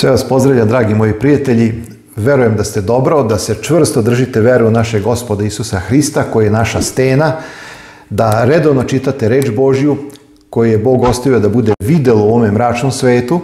Sve vas pozdravlja, dragi moji prijatelji. Verujem da ste dobro, da se čvrsto držite vere u našeg Gospoda Isusa Hrista, koji je naša stena, da redovno čitate reč Božju, koju je Bog ostavio da bude videlo u ovome mračnom svetu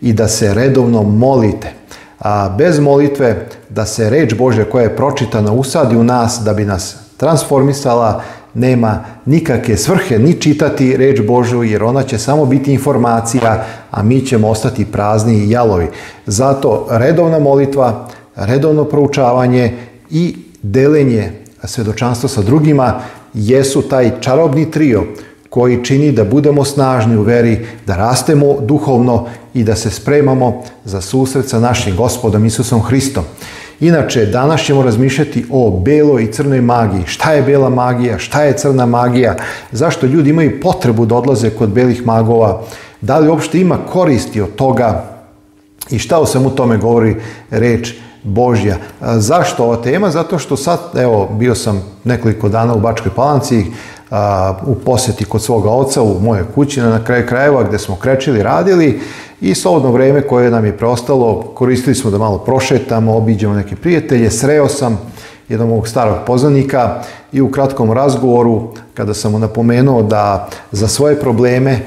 i da se redovno molite. A bez molitve da se reč Božja koja je pročitana usadi u nas da bi nas transformisala, nema nikakve svrhe ni čitati reč Božju, jer ona će samo biti informacija, a mi ćemo ostati prazni i jalovi. Zato redovna molitva, redovno proučavanje i delenje svedočanstva sa drugima jesu taj čarobni trio koji čini da budemo snažni u veri, da rastemo duhovno i da se spremamo za susret sa našim Gospodom Isusom Hristom. Inače, danas ćemo razmišljati o beloj i crnoj magiji. Šta je bela magija? Šta je crna magija? Zašto ljudi imaju potrebu da odlaze kod belih magova? Da li uopšte ima koristi od toga? I šta o svemu tome govori reč Božja? Zašto ova tema? Zato što sad, evo, bio sam nekoliko dana u Bačkoj Palanci, u poseti kod svoga oca, u moje kući na kraju krajeva gde smo krečili, radili, i slobodno vreme koje nam je preostalo koristili smo da malo prošetamo, obiđemo neke prijatelje. Sreo sam jednog mog starog poznanika i u kratkom razgovoru, kada sam mu napomenuo da za svoje probleme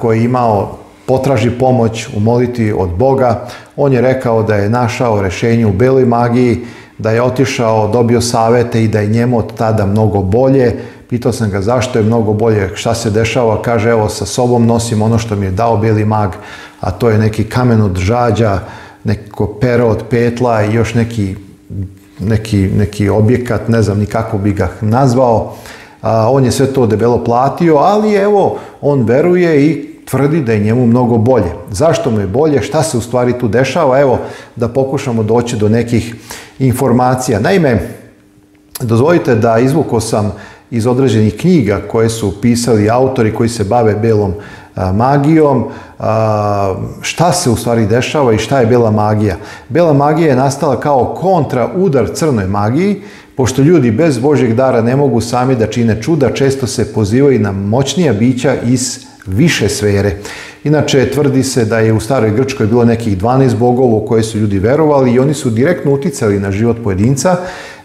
koje je imao potraži pomoć u molitvi od Boga, on je rekao da je našao rešenje u beloj magiji, da je otišao, dobio savete i da je njemu od tada mnogo bolje. Pitao sam ga zašto je mnogo bolje, šta se dešava. Kaže, evo, sa sobom nosim ono što mi je dao beli mag, a to je neki kamen od žađa, neko pero od petla i još neki objekat, ne znam ni kako bi ga nazvao. On je sve to debelo platio, ali evo, on veruje i tvrdi da je njemu mnogo bolje. Zašto mu je bolje, šta se u stvari tu dešava? Evo, da pokušamo doći do nekih informacija. Naime, dozvolite da izvukao sam iz određenih knjiga koje su pisali autori koji se bave belom magijom, šta se u stvari dešava i šta je bela magija. Bela magija je nastala kao kontra udar crnoj magiji, pošto ljudi bez Božjeg dara ne mogu sami da čine čuda, često se pozivaju na moćnija bića iz više sfere. Inače, tvrdi se da je u staroj Grčkoj bilo nekih 12 bogova u koje su ljudi verovali i oni su direktno uticali na život pojedinca.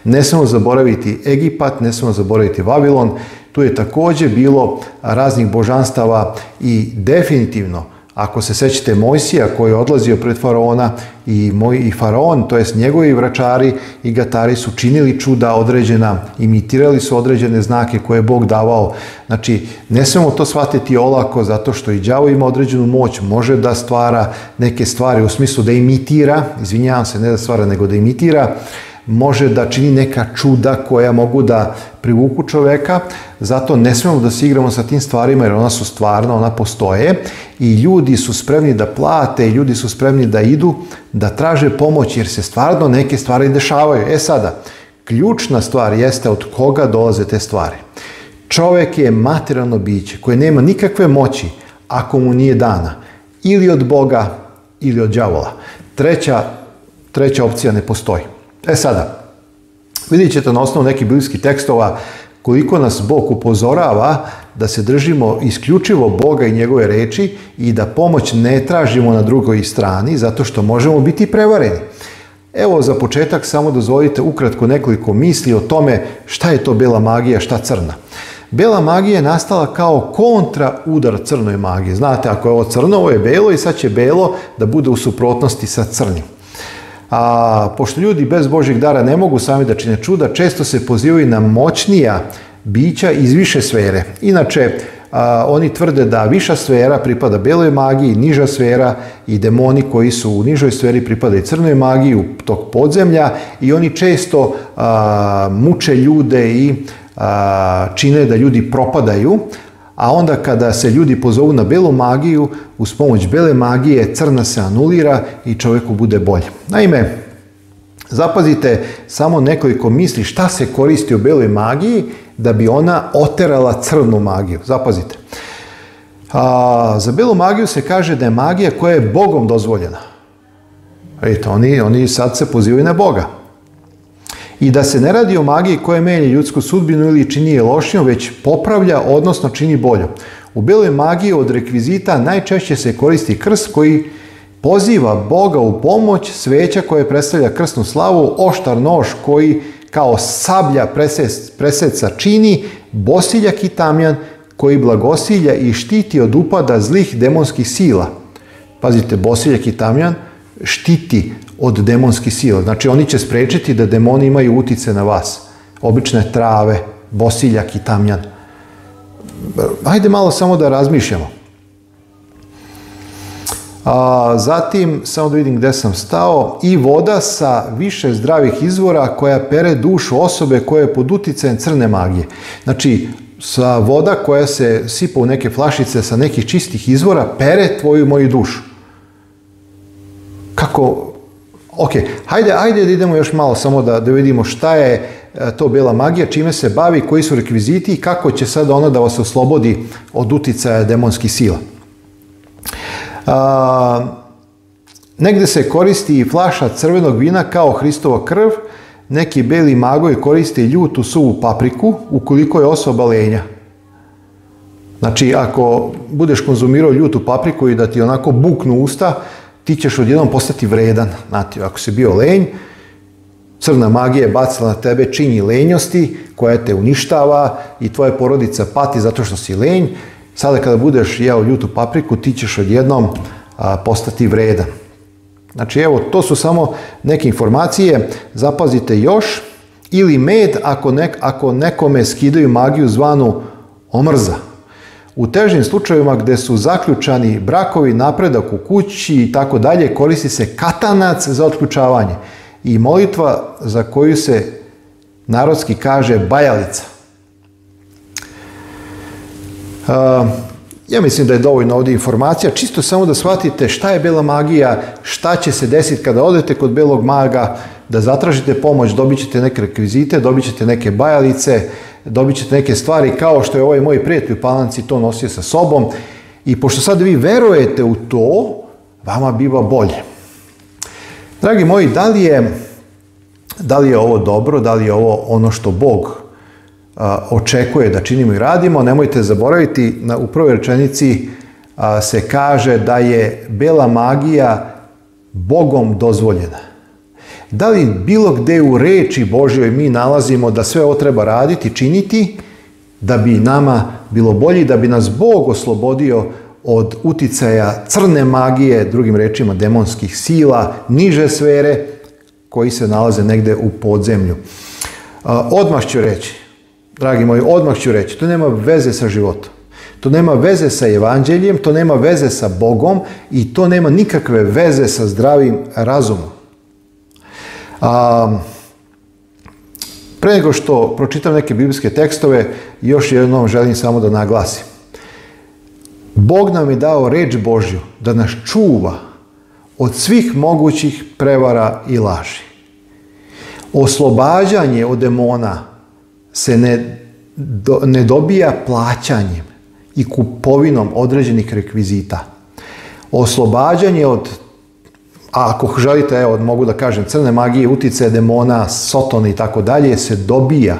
Ne smemo zaboraviti Egipat, ne smemo zaboraviti Vavilon. Tu je također bilo raznih božanstava i definitivno, ako se sećate Mojsija koji je odlazio pred faraona i faraon, to jest njegovi vračari i gatari, su činili čuda određena, imitirali su određene znake koje je Bog davao. Znači, ne smemo to shvatiti olako, zato što i đavo ima određenu moć, može da stvara neke stvari u smislu da imitira, izvinjavam se, ne da stvara nego da imitira, može da čini neka čuda koja mogu da privuku čoveka. Zato ne smemo da se igramo sa tim stvarima, jer ona su stvarna, ona postoje i ljudi su spremni da plate, ljudi su spremni da idu, da traže pomoć, jer se stvarno neke stvari dešavaju. E sada, ključna stvar jeste od koga dolaze te stvari. Čovek je materijalno biće koje nema nikakve moći ako mu nije dana ili od Boga ili od đavola. Treća opcija ne postoji. E sada, vidjet ćete na osnovu nekih biblijskih tekstova koliko nas Bog upozorava da se držimo isključivo Boga i njegove reči i da pomoć ne tražimo na drugoj strani, zato što možemo biti prevareni. Evo, za početak samo dozvolite ukratko nekoliko misli o tome šta je to bela magija, šta crna. Bela magija je nastala kao kontra udar crnoj magiji. Znate, ako je ovo crno, ovo je belo i sad će belo da bude u suprotnosti sa crnim. A pošto ljudi bez Božjeg dara ne mogu sami da čine čuda, često se pozivaju na moćnija bića iz više sfere. Inače, oni tvrde da viša sfera pripada beloj magiji, niža sfera i demoni koji su u nižoj sferi pripadaju crnoj magiji, u tog podzemlja, i oni često muče ljude i čine da ljudi propadaju. A onda kada se ljudi pozovu na belu magiju, uz pomoć bele magije crna se anulira i čovjeku bude bolje. Naime, zapazite samo nekoliko misli šta se koristi u beloj magiji da bi ona oterala crnu magiju. Zapazite. Za belu magiju se kaže da je magija koja je Bogom dozvoljena. Vidite, oni sad se pozivaju na Boga. I da se ne radi o magiji koja menja ljudsku sudbinu ili čini je lošijom, već popravlja, odnosno čini boljom. U beloj magiji od rekvizita najčešće se koristi krst koji poziva Boga u pomoć, sveća koje predstavlja krsnu slavu, oštar nož koji kao sablja preseca čini, bosiljak i tamjan koji blagosilja i štiti od upada zlih demonskih sila. Pazite, bosiljak i tamjan štiti od demonskih sila. Znači, oni će sprečiti da demoni imaju utice na vas. Obične trave, bosiljak i tamjan. Hajde malo samo da razmišljamo. Zatim, samo da vidim gde sam stao, i voda sa više zdravih izvora koja pere dušu osobe koja je pod uticajem crne magije. Znači, sa voda koja se sipa u neke flašice sa nekih čistih izvora pere tvoju moju dušu. Kako? Ok, hajde da idemo još malo samo da vidimo šta je to bela magija, čime se bavi, koji su rekviziti i kako će sad ona da vas oslobodi od uticaja demonskih sila. Negde se koristi i flaša crvenog vina kao Hristova krv. Neki beli magovi koriste ljutu suvu papriku ukoliko je osoba lenja. Znači, ako budeš konzumirao ljutu papriku i da ti onako buknu usta, ti ćeš odjednom postati vredan. Znate, ako si bio lenj, crna magija je bacila na tebe činji lenjosti koja te uništava i tvoja porodica pati zato što si lenj. Sada kada budeš jeo ljutu papriku, ti ćeš odjednom postati vredan. Znači, evo, to su samo neke informacije. Zapazite još. Ili med, ako nekome skidaju magiju zvanu omrza. U težim slučajevima gde su zaključani brakovi, napredak u kući i tako dalje, koristi se katanac za otključavanje. I molitva za koju se narodski kaže bajalica. Ja mislim da je dovoljno ovdje informacija, čisto samo da shvatite šta je bela magija, šta će se desiti kada odete kod belog maga, da zatražite pomoć, dobit ćete neke rekvizite, dobit ćete neke bajalice, dobit ćete neke stvari, kao što je ovaj moj prijatelj u Palanci to nosio sa sobom. I pošto sad vi verujete u to, vama biva bolje. Dragi moji, da li je ovo dobro, da li je ovo ono što Bog očekuje da činimo i radimo? Nemojte zaboraviti, u prvoj rečenici se kaže da je bela magija Bogom dozvoljena. Da li bilo gde u reči Božjoj mi nalazimo da sve ovo treba raditi, činiti, da bi nama bilo bolje, da bi nas Bog oslobodio od uticaja crne magije, drugim rečima demonskih sila, niže sfere koji se nalaze negde u podzemlju? Odmah ću reći, to nema veze sa životom, to nema veze sa evanđeljem, to nema veze sa Bogom i to nema nikakve veze sa zdravim razumom. Pre nego što pročitam neke biblijske tekstove, još jednom želim samo da naglasim. Bog nam je dao reč Božju da nas čuva od svih mogućih prevara i laži. Oslobađanje od demona se ne dobija plaćanjem i kupovinom određenih rekvizita. Oslobađanje od, a ako želite, evo, mogu da kažem, crne magije, utice demona, sotone i tako dalje, se dobija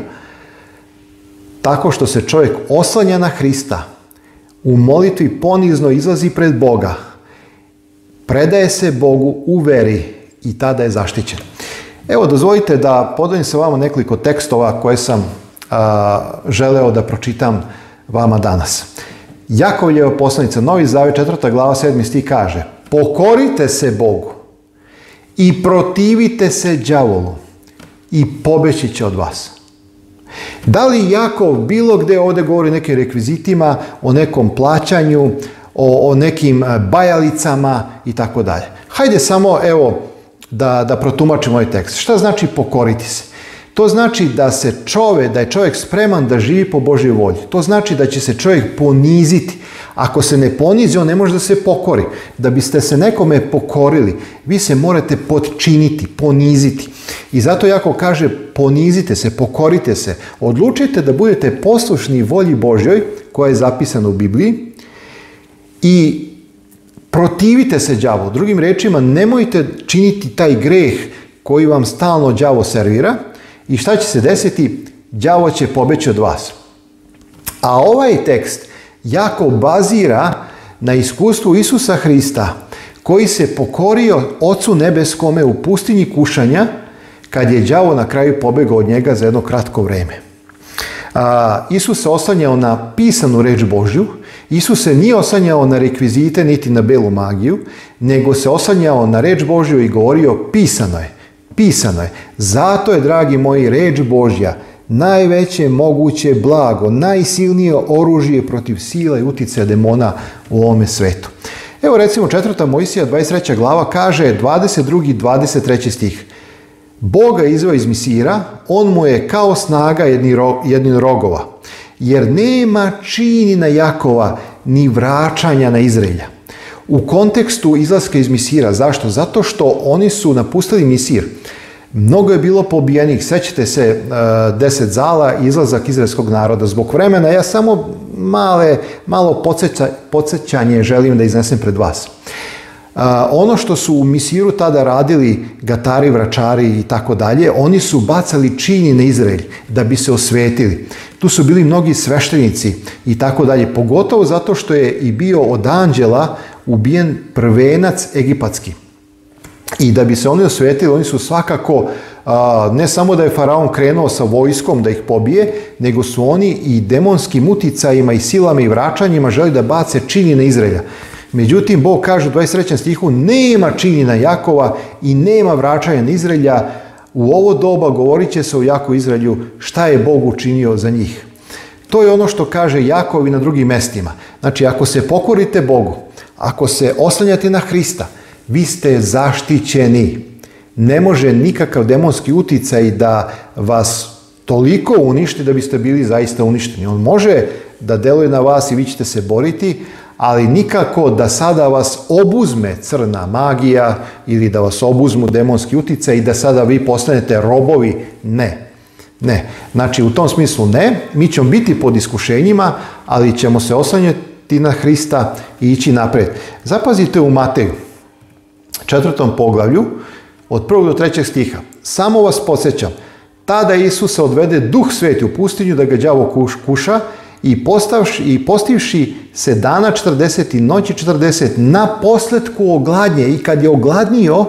tako što se čovjek oslanja na Hrista, u molitvi ponizno izlazi pred Boga, predaje se Bogu u veri i tada je zaštićen. Evo, dozvolite da podelim sa vama nekoliko tekstova koje sam želeo da pročitam vama danas. Jakovljeva poslanica, Novi Zavet, 4. glava, 7. stih kaže: "Pokorite se Bogu i protivite se đavolu i pobeći će od vas." Da li Jakov bilo gde ovdje govori o nekim rekvizitima, o nekom plaćanju, o nekim bajalicama i tako dalje? Hajde samo, evo, da protumačim ovaj tekst. Šta znači pokoriti se? To znači da je čovjek spreman da živi po Božjoj volji. To znači da će se čovjek poniziti. Ako se ne ponizi, on ne može da se pokori. Da biste se nekome pokorili, vi se morate potčiniti, poniziti. I zato Jakov kaže: ponizite se, pokorite se. Odlučite da budete poslušni volji Božjoj, koja je zapisana u Bibliji, i protivite se đavolu. Drugim rečima, nemojte činiti taj greh koji vam stalno đavo servira. I šta će se desiti? Đavo će pobeći od vas. A ovaj tekst jako bazira na iskustvu Isusa Hrista, koji se pokorio Ocu nebeskome u pustinji kušanja, kad je đavo na kraju pobegao od njega za jedno kratko vreme. Isus se oslanjao na pisanu reč Božju, Isus se nije oslanjao na rekvizite niti na belu magiju, nego se oslanjao na reč Božju i govorio pisano je, pisano je. Zato je, dragi moji, reč Božja najveće moguće blago, najsilnije oružje protiv sila i uticaja demona u ovome svetu. Evo recimo 4. Mojsija 23. glava kaže 22. i 23. stih. Boga izveo iz Misira, on mu je kao snaga jednin rogova, jer nema činina Jakova ni vraćanja na Izraelja. U kontekstu izlaska iz Misira, zašto? Zato što oni su napustili Misir. Mnogo je bilo pobijenih, sećate se 10 zala, izlazak izraelskog naroda. Zbog vremena ja samo malo podsjećanje želim da iznesem pred vas. Ono što su u Misiru tada radili gatari, vračari i tako dalje, oni su bacali čini na Izraelj da bi se osvetili. Tu su bili mnogi sveštenici i tako dalje, pogotovo zato što je i bio od anđela ubijen prvenac egipatski. I da bi se oni osvetili, oni su svakako, ne samo da je faraon krenuo sa vojskom da ih pobije, nego su oni i demonskim uticajima i silama i vraćanjima želi da bace čini na Izraelja. Međutim, Bog kaže u 23. stihu, nema činina Jakova i nema vraćanja na Izraelja. U ovo doba govorit će se o Jakovu Izraelju šta je Bog učinio za njih. To je ono što kaže Jakov i na drugim mestima. Znači, ako se pokorite Bogu, ako se oslanjate na Hrista, vi ste zaštićeni. Ne može nikakav demonski uticaj da vas toliko uništi da biste bili zaista uništeni. On može da deluje na vas i vi ćete se boriti, ali nikako da sada vas obuzme crna magija ili da vas obuzmu demonski uticaj i da sada vi postanete robovi. Ne. Ne. Znači, u tom smislu ne. Mi ćemo biti pod iskušenjima, ali ćemo se oslanjati na Hrista i ići napred. Zapazite u Mateju, 4. poglavlju, od 1. do 3. stiha. Samo vas podsjećam, tada Isusa odvede Duh Sveti u pustinju da ga đavo kuša, i postivši se dana 40 i noći 40 na posletku ogladnje, i kad je ogladnio,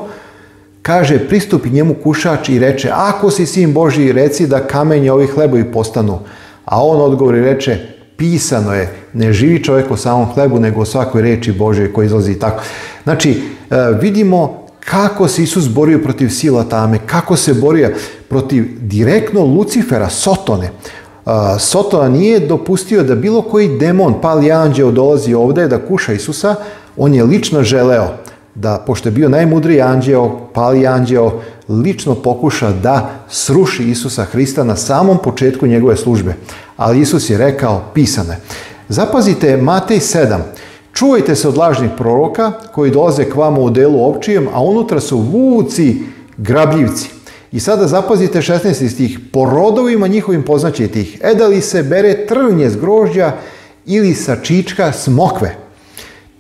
kaže, pristupi njemu kušač i reče, ako si sin Božji, reci da kamenje ovi hlebovi postanu. A on odgovori, reče, pisano je, ne živi čovjek o samom hlebu, nego o svakoj reči Božjoj koja izlazi i tako. Znači, vidimo kako se Isus borio protiv sila tame, kako se borio protiv direktno Lucifera, Sotone. Sotona nije dopustio da bilo koji demon, pali anđeo, dolazi ovdje da kuša Isusa. On je lično želeo da, pošto je bio najmudriji anđeo, pali anđeo, lično pokuša da sruši Isusa Hrista na samom početku njegove službe. Ali Isus je rekao, pisano je. Zapazite Matej 7. Čuvajte se od lažnih proroka koji dolaze k vama u delu ovčijem, a unutra su vuci, grabljivci. I sada zapazite 16. stih. Po rodovima njihovim poznaćete ih. Da li se bere trnje s grožđa ili sa čička s mokve.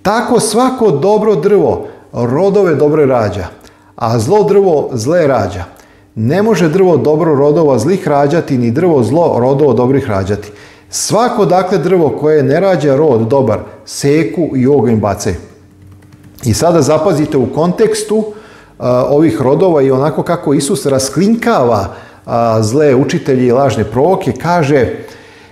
Tako svako dobro drvo rodove dobre rađa, a zlo drvo zle rađa. Ne može drvo dobro rodova zlih rađati, ni drvo zlo rodova dobrih rađati. Svako dakle drvo koje ne rađa rod dobar, seku i oganj bacaju. I sada zapazite u kontekstu ovih rodova i onako kako Isus rasklinkava zle učitelji i lažne proroke, kaže,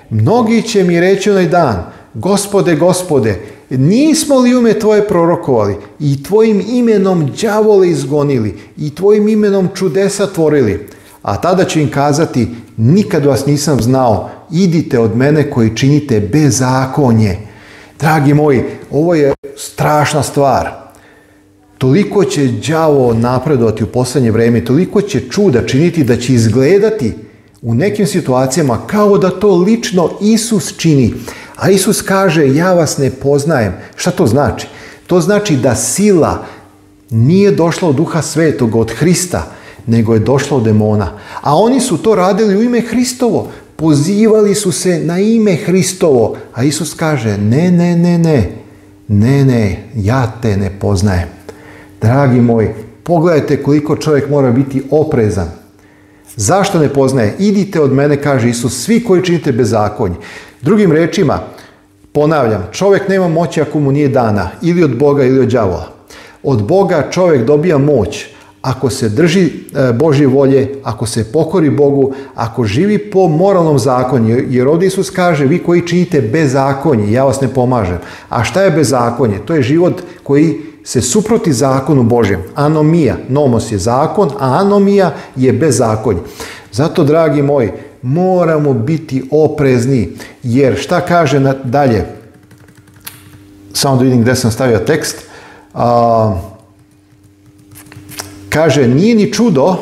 mnogi će mi reći onaj dan, Gospode, Gospode, nismo li u ime Tvoje prorokovali i Tvojim imenom đavole izgonili i Tvojim imenom čudesa tvorili? A tada ću im kazati, nikad vas nisam znao, idite od mene koji činite bezakonje. Dragi moji, ovo je strašna stvar. Toliko će đavo napredovati u poslednje vreme, toliko će čuda činiti da će izgledati u nekim situacijama kao da to lično Isus čini. A Isus kaže, ja vas ne poznajem. Šta to znači? To znači da sila nije došla od Duha Svetog, od Hrista, nego je došla od demona. A oni su to radili u ime Hristovo. Pozivali su se na ime Hristovo. A Isus kaže, ne, ne, ne, ne, ne, ne, ja te ne poznajem. Dragi moji, pogledajte koliko čovjek mora biti oprezan. Zašto ne poznaje? Idite od mene, kaže Isus, svi koji činite bezakonje. Drugim rečima, ponavljam, čovjek nema moći ako mu nije dana, ili od Boga ili od đavola. Od Boga čovjek dobija moć ako se drži Božje volje, ako se pokori Bogu, ako živi po moralnom zakonju. Jer ovdje Isus kaže, vi koji činite bezakonje, ja vas ne pomažem. A šta je bezakonje? To je život koji se suproti zakonu Božjem. Anomija, nomos je zakon, a anomija je bezakonje. Zato, dragi moji, moramo biti oprezni. Jer šta kaže dalje? Samo da vidim gdje sam stavio tekst. Kaže, nije ni čudo,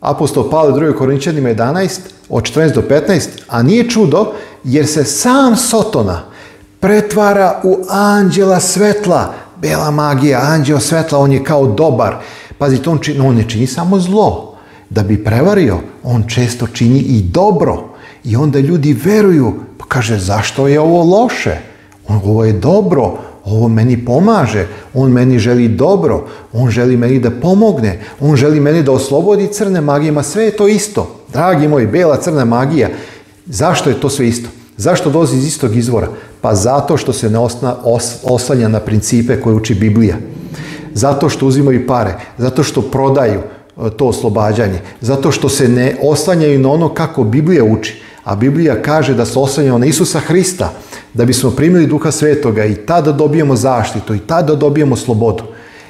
apostol Pavle u 2. Korinčanima 11, od 14 do 15, a nije čudo jer se sam Sotona pretvara u anđela svetla. Bela magija, anđeo svetla, on je kao dobar. Pazite, on ne čini samo zlo. Da bi prevario, on često čini i dobro. I onda ljudi veruju, pa kaže, zašto je ovo loše? Ovo je dobro. Ovo meni pomaže, on meni želi dobro, on želi meni da pomogne, on želi meni da oslobodi crne magije, ma sve je to isto. Dragi moji, bela crna magija, zašto je to sve isto? Zašto dolazi iz istog izvora? Pa zato što se ne oslanja na principe koje uči Biblija. Zato što uzimaju pare, zato što prodaju to oslobađanje, zato što se ne oslanjaju na ono kako Biblija uči. A Biblija kaže da se oslanjamo na Isusa Hrista, da bismo primili Duha Svetoga i tada dobijemo zaštitu i tada dobijemo slobodu.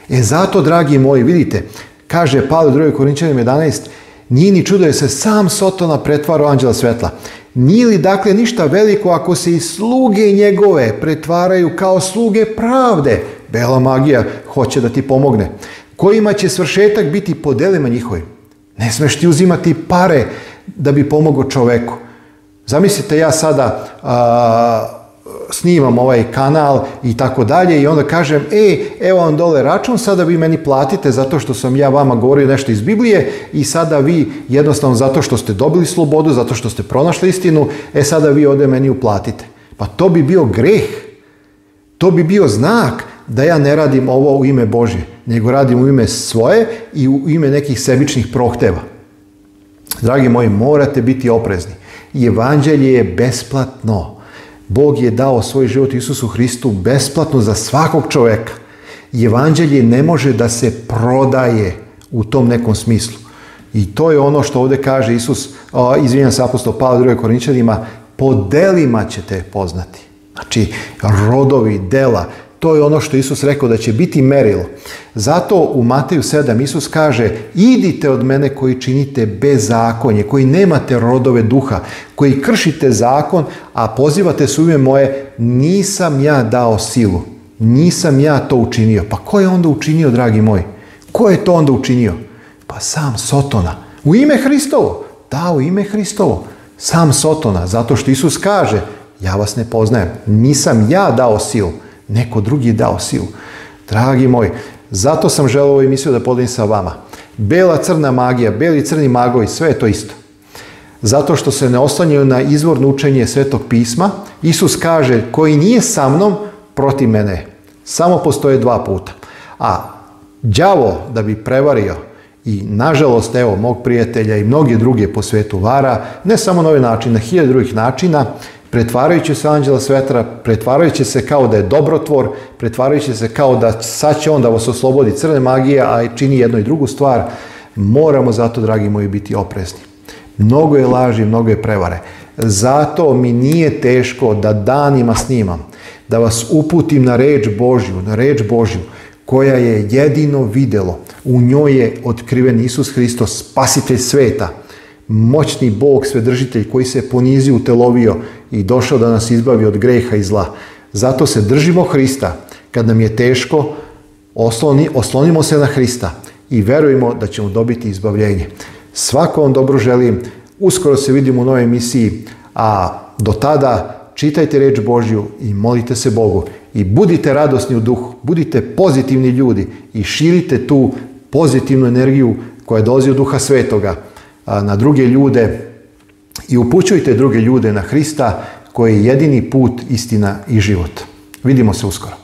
E zato, dragi moji, vidite, kaže Pavle u 2. Korinčanima 11, nije ni čudo jer se sam Sotona pretvara u anđela svetla. Nije li dakle ništa veliko ako se i sluge njegove pretvaraju kao sluge pravde? Bela magija hoće da ti pomogne. Kojima će svršetak biti po delima njihovim? Ne smeš ti uzimati pare da bi pomogao čoveku. Zamislite, ja sada snimam ovaj kanal i tako dalje i onda kažem, evo vam dole račun, sada vi meni platite zato što sam ja vama govorio nešto iz Biblije i sada vi jednostavno zato što ste dobili slobodu, zato što ste pronašli istinu, sada vi ovdje meni uplatite. Pa to bi bio greh, to bi bio znak da ja ne radim ovo u ime Božje, nego radim u ime svoje i u ime nekih sebičnih prohteva. Dragi moji, morate biti oprezni. Evanđelje je besplatno. Bog je dao svoj život Isusu Hristu besplatno za svakog čovjeka. Evanđelje ne može da se prodaje u tom nekom smislu. I to je ono što ovdje kaže Isus, izvinjam se, apostol Pavle 2. Korinčanima, po delima ćete poznati. Znači, rodovi, dela, to je ono što Isus rekao da će biti merilo. Zato u Mateju 7 Isus kaže, idite od mene koji činite bezakonje, koji nemate rodove duha, koji kršite zakon, a pozivate se u ime moje, nisam ja dao silu, nisam ja to učinio. Pa ko je onda učinio, dragi moji? Ko je to onda učinio? Pa sam Sotona. U ime Hristovo. Da, u ime Hristovo. Sam Sotona, zato što Isus kaže, ja vas ne poznajem, nisam ja dao silu. Neko drugi je dao silu. Dragi moji, zato sam želeo ovo i mislio da podelim sa vama. Bela crna magija, beli crni magovi, sve je to isto. Zato što se ne oslanjaju na izvorno učenje Svetog pisma, Isus kaže, koji nije sa mnom, protiv mene je. Samo postoje dva puta. A đavo da bi prevario i nažalost, evo, mog prijatelja i mnoge druge po svetu vara, ne samo na ovaj način, na hiljade drugih načina, pretvarajući se anđela svetla, pretvarajući se kao da je dobrotvor, pretvarajući se kao da sad će on da vas oslobodi crne magije, a čini jednu i drugu stvar. Moramo zato, dragi moji, biti oprezni. Mnogo je laži, mnogo je prevare. Zato mi nije teško da danima snimam, da vas uputim na reč Božju, koja je jedino videlo. U njoj je otkriven Isus Hristos, spasitelj sveta. Moćni Bog, svedržitelj koji se ponizio, utelovio i došao da nas izbavi od greha i zla. Zato se držimo Hrista. Kad nam je teško, oslonimo se na Hrista i verujemo da ćemo dobiti izbavljenje. Svako vam dobro želim. Uskoro se vidimo u novoj emisiji. A do tada čitajte reč Božju i molite se Bogu. I budite radosni u duhu, budite pozitivni ljudi i širite tu pozitivnu energiju koja dolazi od Duha Svetoga na druge ljude i upućujte druge ljude na Hrista koji je jedini put, istina i život. Vidimo se uskoro.